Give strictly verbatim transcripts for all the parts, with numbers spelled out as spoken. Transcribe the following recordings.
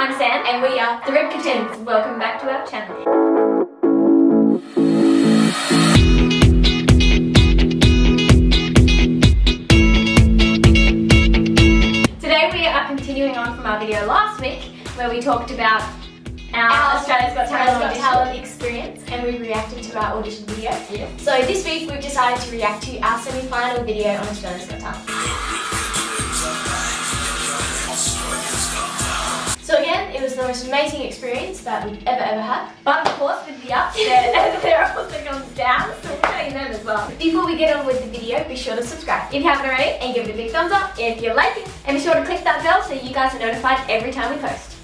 I'm Sam and we are The Rybka Twins. Welcome back to our channel. Continuing on from our video last week where we talked about our, our Australia's Got Talent, Talent experience and we reacted to our audition video. Yeah. So this week we've decided to react to our semi-final video on Australia's Got Talent. So again, it was the most amazing experience that we've ever ever had. But of course with the ups there, there are also comes down, so we'll tell you that as well. Before we get on with the video, be sure to subscribe if you haven't already and give it a big thumbs up if you like it. And be sure to click that bell so you guys are notified every time we post.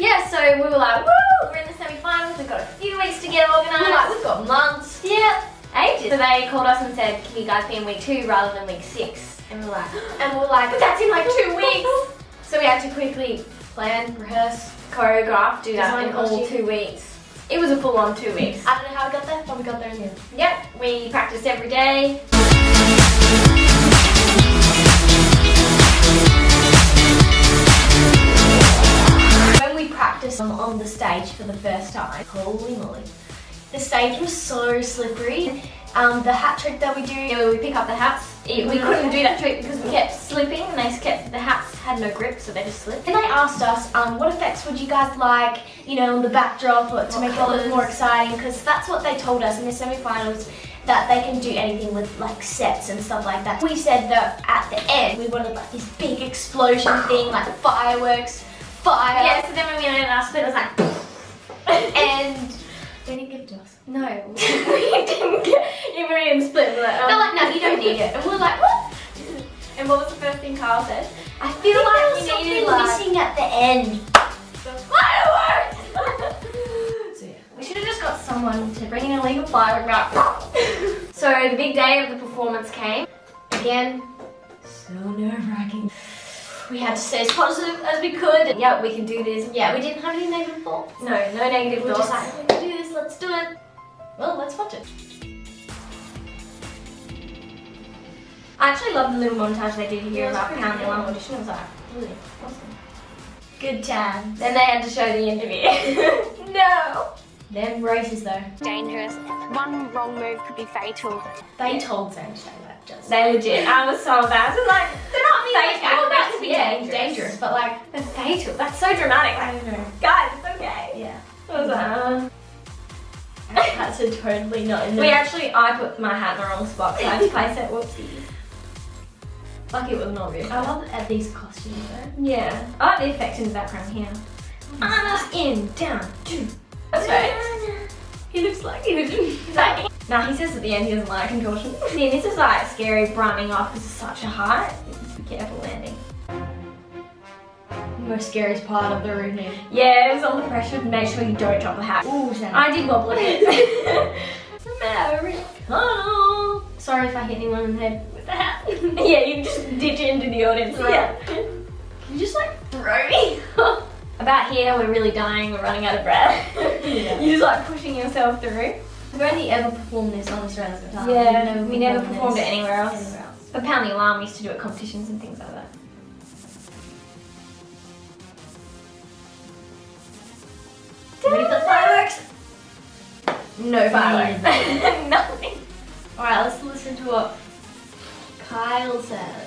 Yeah, so we were like, woo, we're in the semi-finals, we've got a few weeks to get organised. We're like, we've got months. Yeah. Ages. So they called us and said, can you guys be in week two rather than week six? And we're like, and we're like, but that's in like two weeks. So we had to quickly plan, rehearse, choreograph, do that in all two weeks. It was a full-on two weeks. I don't know how we got there, but we got there in the end. Yep, we practiced every day. I'm on the stage for the first time. Holy moly. The stage was so slippery. Um, the hat trick that we do, yeah, where we pick up the hats, it, we couldn't do that trick because we kept slipping and they kept, the hats had no grip so they just slipped. And they asked us, um, what effects would you guys like, you know, on the backdrop or to make it look more exciting, because that's what they told us in the semi-finals, that they can do anything with like sets and stuff like that. We said that at the end we wanted like this big explosion thing, like fireworks. Fire. Yeah, so then when we went in our split, it was like and they didn't give it to us. No, we didn't get you were in the split. We're like, oh. They're like, no, you don't need it. And we were like, what? And what was the first thing Kyle said? I feel I like there was something needed, like, missing at the end. Fireworks! So yeah, we should have just got someone to bring in a legal fire and wrap. So the big day of the performance came. Again, so nerve-wracking. We had to stay as positive as we could. And, yeah, we can do this. Yeah, we didn't have any negative thoughts. No, no negative we thoughts. We just like, we can do this, let's do it. Well, let's watch it. I actually love the little montage they did here about how the one audition. I was like, really awesome. Good time. Then they had to show the interview. No! Them races though. Dangerous. One wrong move could be fatal. They yeah. told Sam to show that. Just they legit. I was so bad. I was like, they're not fatal. Fatal. Well, that could be yeah, dangerous. dangerous, but like, they're fatal. That's so dramatic. I don't know. Guys, it's okay. Yeah. I was like, that's a totally not in the. We actually, I put my hat in the wrong spot, so I had to place it. Whoopsies. Like it was not real. I love at these costumes though. Yeah. I like the effects in the background here. Anna's in down two. That's right. He looks like he didn't like. Nah, he says at the end he doesn't like contortion. See, this is like scary brimming off because it's such a height. Just be careful landing. The most scariest part of the routine. Yeah, it was all the pressure to make sure you don't drop a hat. Ooh, Shannon. I did wobble a bit. Maverick. Oh, sorry if I hit anyone in the head with the hat. Yeah, you just ditch it into the audience. Right? Yeah. Can you just like throw me? About here, we're really dying, we're running out of breath. Yeah. You're just like pushing yourself through. We've only ever performed this on Australia's Got Talent. Yeah, never we never performed it anywhere else. anywhere else. But Pound the Alarm used to do it at competitions and things like that. Ready for the fireworks? No fireworks. Nothing. Alright, let's listen to what Kyle says.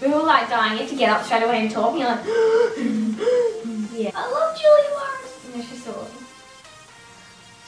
We were like dying, you have to get up straight away and talk, and you're like, yeah. I love Julia Morris. And then she saw it.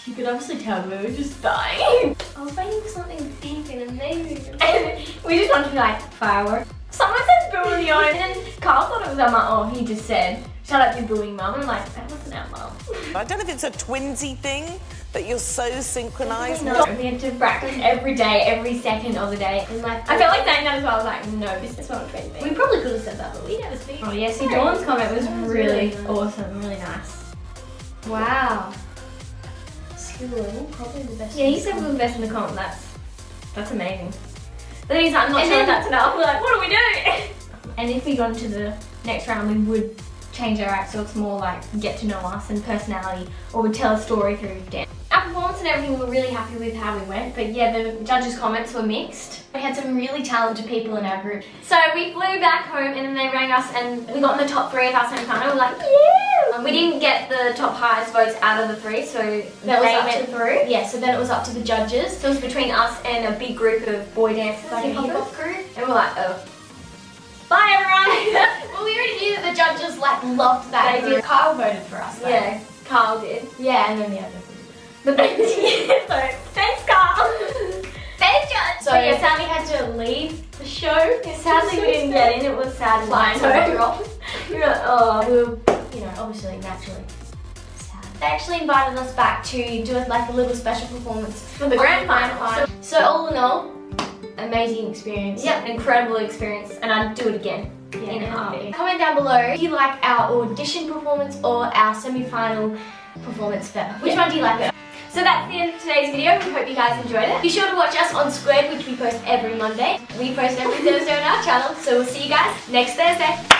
She could obviously tell we were just dying. I was waiting for something deep and amazing. And we just wanted to be like, fireworks. Someone said booing on, and then Kyle thought it was our mum. Oh, he just said, shut up, you're booing mum. I'm like, that wasn't our mum. I don't know if it's a twinsy thing, but you're so synchronised. No, we had to practice every day, every second of the day. And like, I felt like saying that as well. I was like, no, this is not a twinsy. We probably could have said that, but we never speak. Oh yeah, see, no, Dawn's comment was, was really, really nice. awesome, really nice. Wow. Skill level, probably the best. Yeah, he said we were the best in the comp. That's that's amazing. But then he's like, I'm not and sure if that's enough. We're like, what do we do? And if we got into the next round, we would change our act so it's more like get to know us and personality, or we tell a story through dance. Our performance and everything, we were really happy with how we went, but yeah, the judges' comments were mixed. We had some really talented people in our group. So we flew back home and then they rang us and we got in the top three of our semi-final. We were like, yeah! Um, we didn't get the top highest votes out of the three, so that was up to through. Yeah, so then it was up to the judges. So it was between us and a big group of boy dancers, like a hip-hop group. And we were like, oh. Bye everyone! Well, we already knew that the judges like loved that. They did. Kyle voted for us though. Yeah, Kyle did. Yeah, and then the others. But they did. So, thanks Kyle! Thanks judge! So, so yeah, Sammy had to leave the show. Yeah, sadly so we didn't sad. get in, it was sad and like, we were like, oh, we were, you know, obviously, naturally. They actually invited us back to do like a little special performance for the grand final. So, so all in all, amazing experience. Yeah, an incredible experience, and I'd do it again. Yeah, in a heartbeat. Comment down below if you like our audition performance or our semi-final performance better. Which yeah. one do you like better? So that's the end of today's video. We hope you guys enjoyed it. Be sure to watch us on Squid, which we post every Monday. We post every Thursday on our channel. So we'll see you guys next Thursday.